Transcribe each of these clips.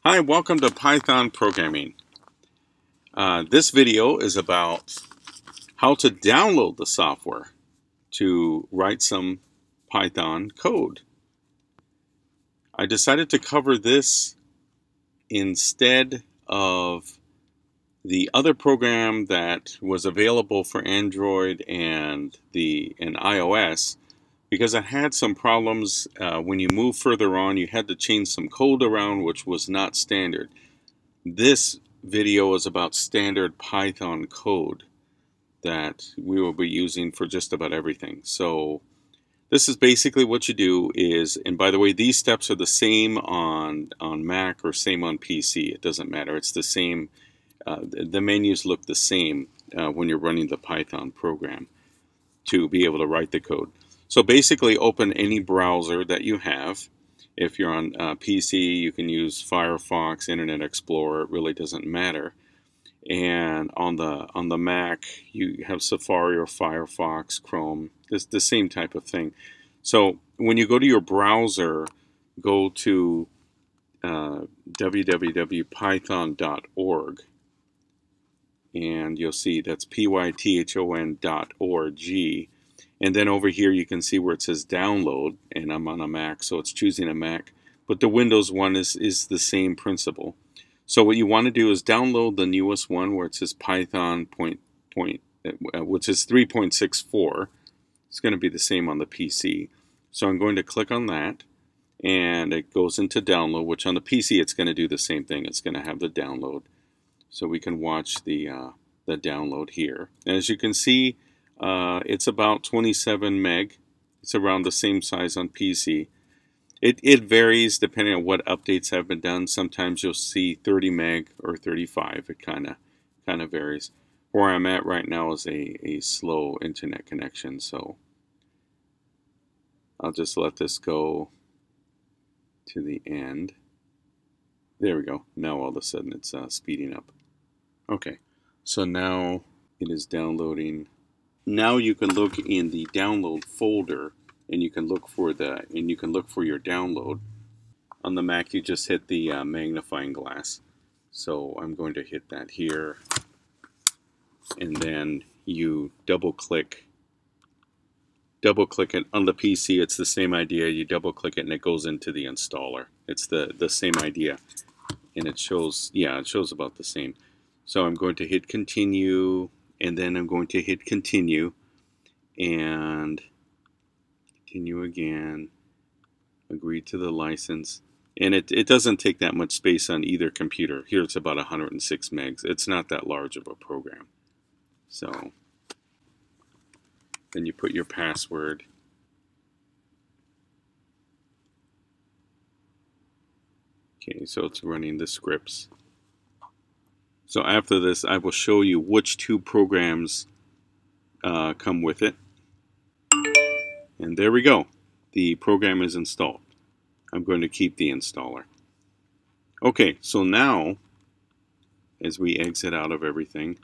Hi, welcome to Python programming. This video is about how to download the software to write some Python code. I decided to cover this instead of the other program that was available for Android and iOS, because I had some problems when you move further on. You had to change some code around, which was not standard. This video is about standard Python code that we will be using for just about everything. So this is basically what you do is, and by the way, these steps are the same on Mac or same on PC. It doesn't matter. It's the same. The menus look the same when you're running the Python program to be able to write the code. So basically, open any browser that you have. If you're on PC, you can use Firefox, Internet Explorer. It really doesn't matter. And on the Mac, you have Safari or Firefox, Chrome. It's the same type of thing. So when you go to your browser, go to www.python.org, and you'll see that's python.org. And then over here you can see where it says download, and I'm on a Mac, so it's choosing a Mac. But the Windows one is the same principle. So what you want to do is download the newest one where it says Python which is 3.64. It's going to be the same on the PC. So I'm going to click on that, and it goes into download, which on the PC it's going to do the same thing. It's going to have the download. So we can watch the download here. And as you can see, it's about 27 meg. It's around the same size on PC. It varies depending on what updates have been done. Sometimes you'll see 30 meg or 35. It kind of varies. Where I'm at right now is a slow internet connection, so I'll just let this go to the end. There we go. Now all of a sudden it's speeding up. Okay, so now it is downloading. Now you can look in the download folder, and you can look for your download. On the Mac, you just hit the magnifying glass. So I'm going to hit that here, and then you double click it. On the PC, it's the same idea. You double click it, and it goes into the installer. It's the same idea, and it shows, yeah, it shows about the same. So I'm going to hit continue. And then I'm going to hit continue, and continue again, agree to the license. And it doesn't take that much space on either computer. Here it's about 106 megs. It's not that large of a program. So then you put your password. Okay, so it's running the scripts. So after this, I will show you which two programs come with it. And there we go. The program is installed. I'm going to keep the installer. Okay, so now, as we exit out of everything,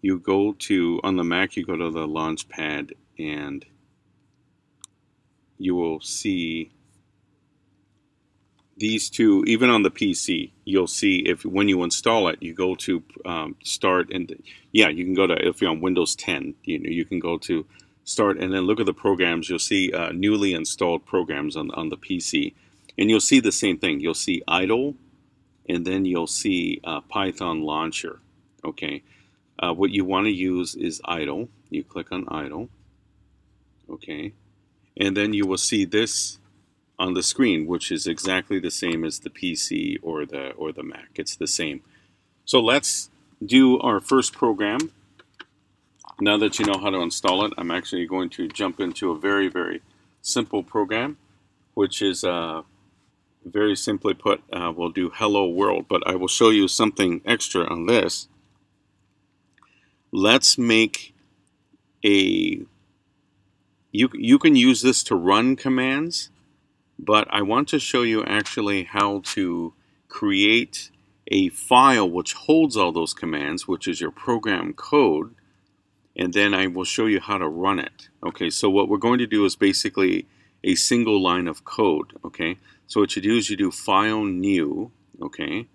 you go to, on the Mac, you go to the Launchpad, and you will see these two. Even on the PC, you'll see if when you install it, you go to start, and yeah, you can go to, if you're on Windows 10, you can go to start, and then look at the programs. You'll see newly installed programs on the PC, and you'll see the same thing. You'll see idle, and then you'll see Python launcher. Okay, what you want to use is idle. You click on idle. Okay, and then you will see this on the screen, which is exactly the same as the PC or the Mac. It's the same. So let's do our first program. Now that you know how to install it, I'm actually going to jump into a very, very simple program, which is very simply put, we'll do hello world, but I will show you something extra on this. Let's make a, you can use this to run commands, but I want to show you actually how to create a file which holds all those commands, which is your program code, and then I will show you how to run it. Okay, so what we're going to do is basically a single line of code. Okay, so what you do is you do file new, okay,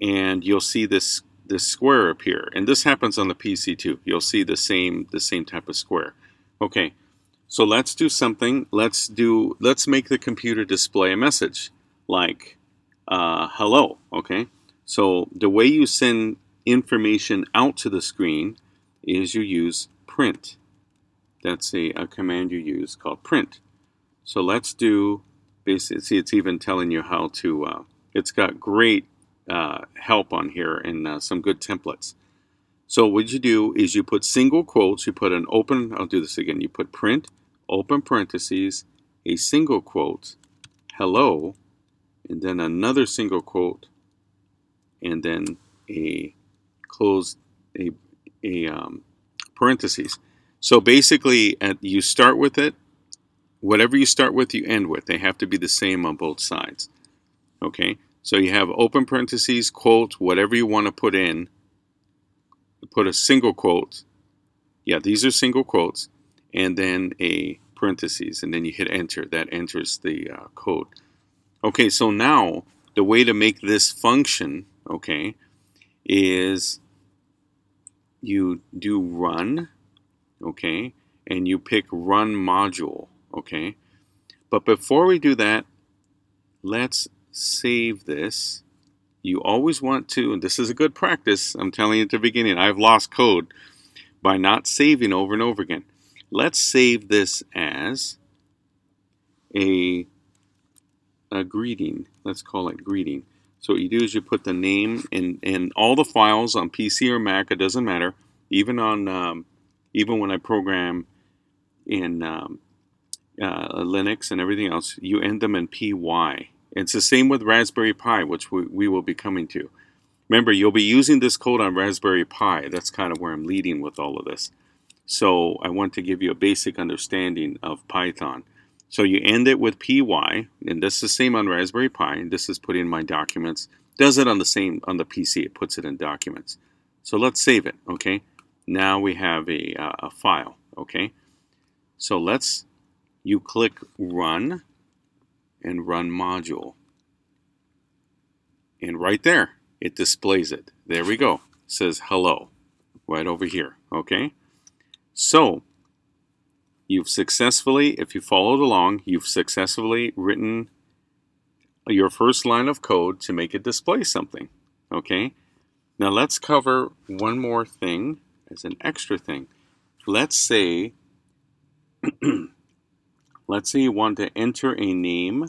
and you'll see this square appear, and this happens on the PC too. You'll see the same type of square. Okay, so let's do something. Let's make the computer display a message like hello. Okay, so the way you send information out to the screen is you use print. That's a command you use called print. So let's do basically. See, it's even telling you how to. It's got great help on here and some good templates. So what you do is you put single quotes. You put an open. I'll do this again. You put print, open parentheses, a single quote, hello, and then another single quote, and then a close parentheses. So basically, you start with it. Whatever you start with, you end with. They have to be the same on both sides. Okay. So you have open parentheses, quote, whatever you want to put in. Put a single quote. Yeah, these are single quotes, and then a parentheses, and then you hit enter. That enters the code. Okay. So now the way to make this function, okay, is you do run, okay, and you pick run module, okay. But before we do that, let's save this. You always want to, and this is a good practice, I'm telling you at the beginning, I've lost code by not saving over and over again. Let's save this as a greeting. Let's call it greeting. So what you do is you put the name and all the files on PC or Mac, it doesn't matter. Even on even when I program in Linux and everything else, you end them in PY. It's the same with Raspberry Pi, which we will be coming to. Remember, you'll be using this code on Raspberry Pi. That's kind of where I'm leading with all of this. So I want to give you a basic understanding of Python. So you end it with PY, and this is the same on Raspberry Pi, and this is put in my documents. Does it on the same on the PC, it puts it in documents. So let's save it, okay? Now we have a file, okay? So let's, you click run, and run module. And right there, it displays it. There we go, it says hello, right over here, okay? So, you've successfully, if you followed along, you've successfully written your first line of code to make it display something, okay? Now let's cover one more thing as an extra thing. Let's say, let's say you want to enter a name,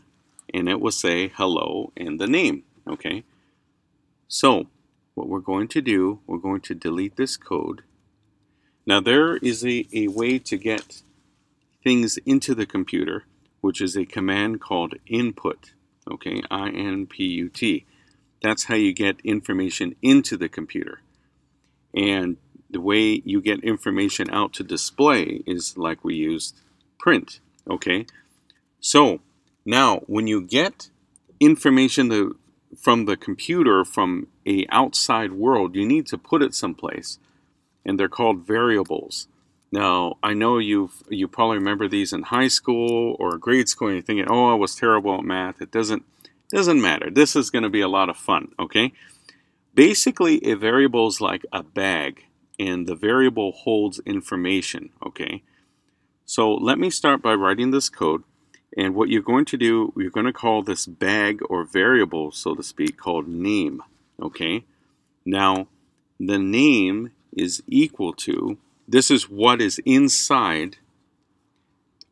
and it will say hello and the name, okay? So, what we're going to do, we're going to delete this code. Now there is a way to get things into the computer, which is a command called input, okay, I-N-P-U-T. That's how you get information into the computer. And the way you get information out to display is like we used print, okay? So now when you get information from the computer, from an outside world, you need to put it someplace, and they're called variables. Now, I know you probably remember these in high school or grade school, and you're thinking, oh, I was terrible at math. It doesn't matter. This is going to be a lot of fun, okay? Basically, a variable is like a bag, and the variable holds information, okay? So let me start by writing this code, and what you're going to do, you're going to call this bag or variable, so to speak, called name, okay? Now, the name is equal to, this is what is inside,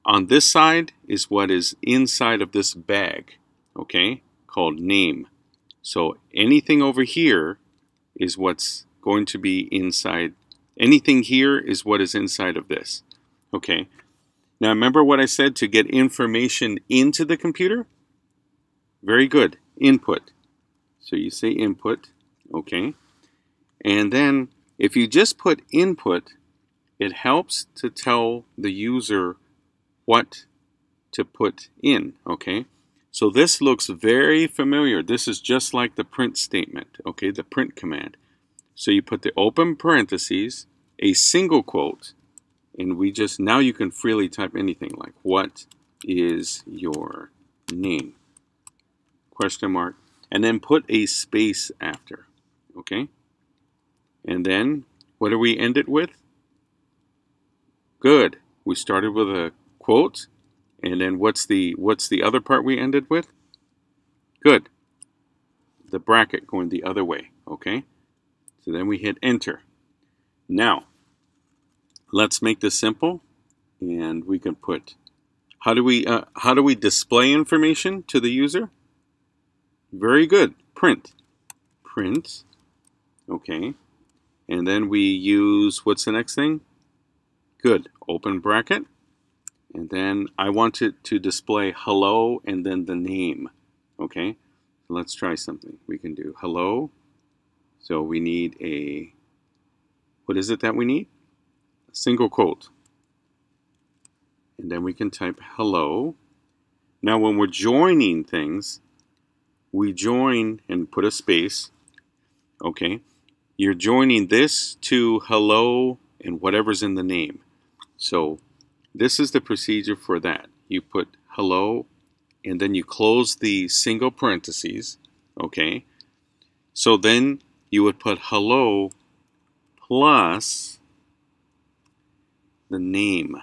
on this side is what is inside of this bag, okay, called name. So anything over here is what's going to be inside, anything here is what is inside of this, okay. Now remember what I said to get information into the computer? Very good, input. So you say input, okay, and then if you just put input, it helps to tell the user what to put in, okay? So this looks very familiar. This is just like the print statement, okay, the print command. So you put the open parentheses, a single quote, and we just, now you can freely type anything like, what is your name? Question mark, and then put a space after, okay? And then, what do we end it with? Good, we started with a quote, and then what's the other part we ended with? Good, the bracket going the other way, okay? So then we hit enter. Now, let's make this simple, and we can put, how do we display information to the user? Very good, print, okay, and then we use, what's the next thing? Good, open bracket, and then I want it to display hello and then the name, okay? Let's try something. We can do hello, so we need a, what is it that we need? A single quote, and then we can type hello. Now when we're joining things, we join and put a space, okay? You're joining this to hello and whatever's in the name. So this is the procedure for that. You put hello and then you close the single parentheses, okay? So then you would put hello plus the name.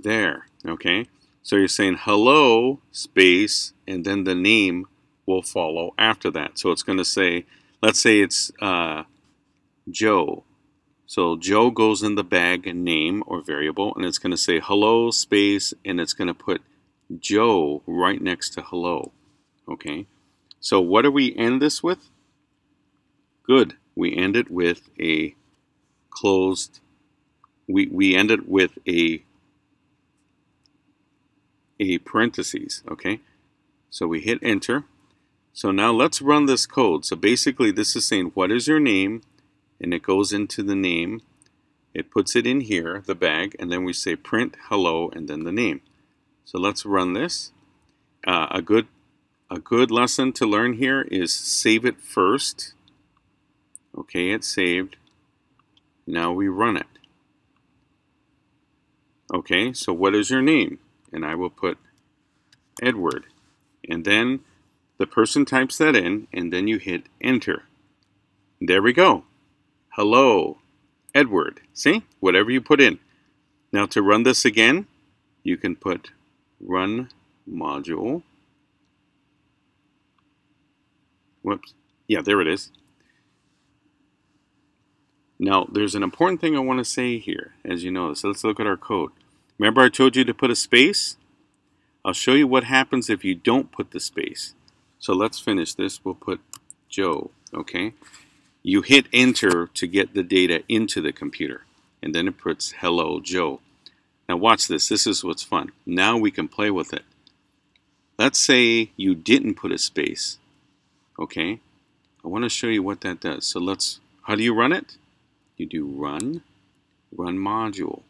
There, okay? So you're saying hello, space, and then the name will follow after that. So it's going to say, let's say it's Joe. So Joe goes in the bag name or variable, and it's going to say hello, space, and it's going to put Joe right next to hello. Okay. So what do we end this with? Good. We end it with a closed, we end it with a parentheses, okay? So we hit enter. So now let's run this code. So basically this is saying what is your name, and it goes into the name, it puts it in here, the bag, and then we say print hello and then the name. So let's run this. A good lesson to learn here is save it first. Okay, it's saved. Now we run it. Okay, so what is your name? And I will put Edward, and then the person types that in, and then you hit enter. There we go. Hello, Edward. See, whatever you put in. Now to run this again, you can put run module. Whoops. Yeah, there it is. Now there's an important thing I want to say here, as you notice. Let's look at our code. Remember I told you to put a space? I'll show you what happens if you don't put the space. So let's finish this. We'll put Joe, okay? You hit enter to get the data into the computer, and then it puts hello, Joe. Now watch this. This is what's fun. Now we can play with it. Let's say you didn't put a space, okay? I want to show you what that does. So let's, how do you run it? You do run module.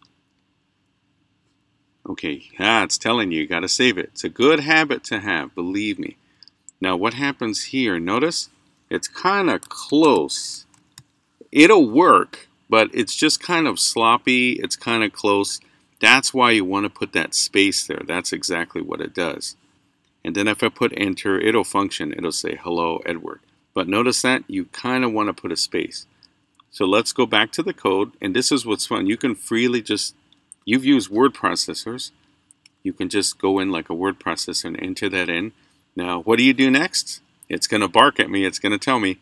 Okay, it's telling you, you got to save it. It's a good habit to have, believe me. Now what happens here, notice, it's kind of close. It'll work, but it's just kind of sloppy, it's kind of close. That's why you want to put that space there. That's exactly what it does. And then if I put enter, it'll function. It'll say, hello, Edward. But notice that you kind of want to put a space. So let's go back to the code, and this is what's fun. You can freely just, you've used word processors. You can just go in like a word processor and enter that in. Now, what do you do next? It's going to bark at me. It's going to tell me,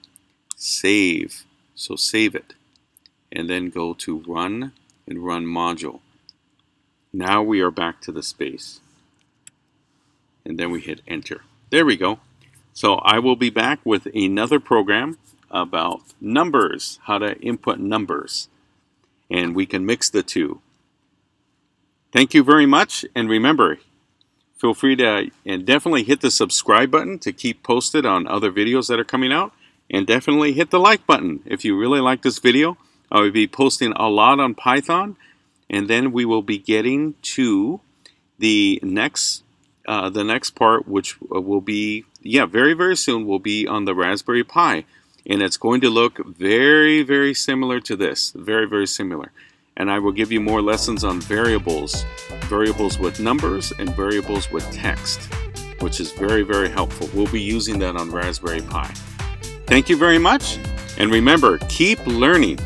save. So save it. And then go to run and run module. Now we are back to the space. And then we hit enter. There we go. So I will be back with another program about numbers, how to input numbers. And we can mix the two. Thank you very much, and remember, feel free to, and definitely hit the subscribe button to keep posted on other videos that are coming out, and definitely hit the like button if you really like this video. I will be posting a lot on Python, and then we will be getting to the next part, which will be, very, very soon, will be on the Raspberry Pi. and it's going to look very, very similar to this, very, very similar. And I will give you more lessons on variables, variables with numbers and variables with text, which is very, very helpful. We'll be using that on Raspberry Pi. Thank you very much, and remember, keep learning.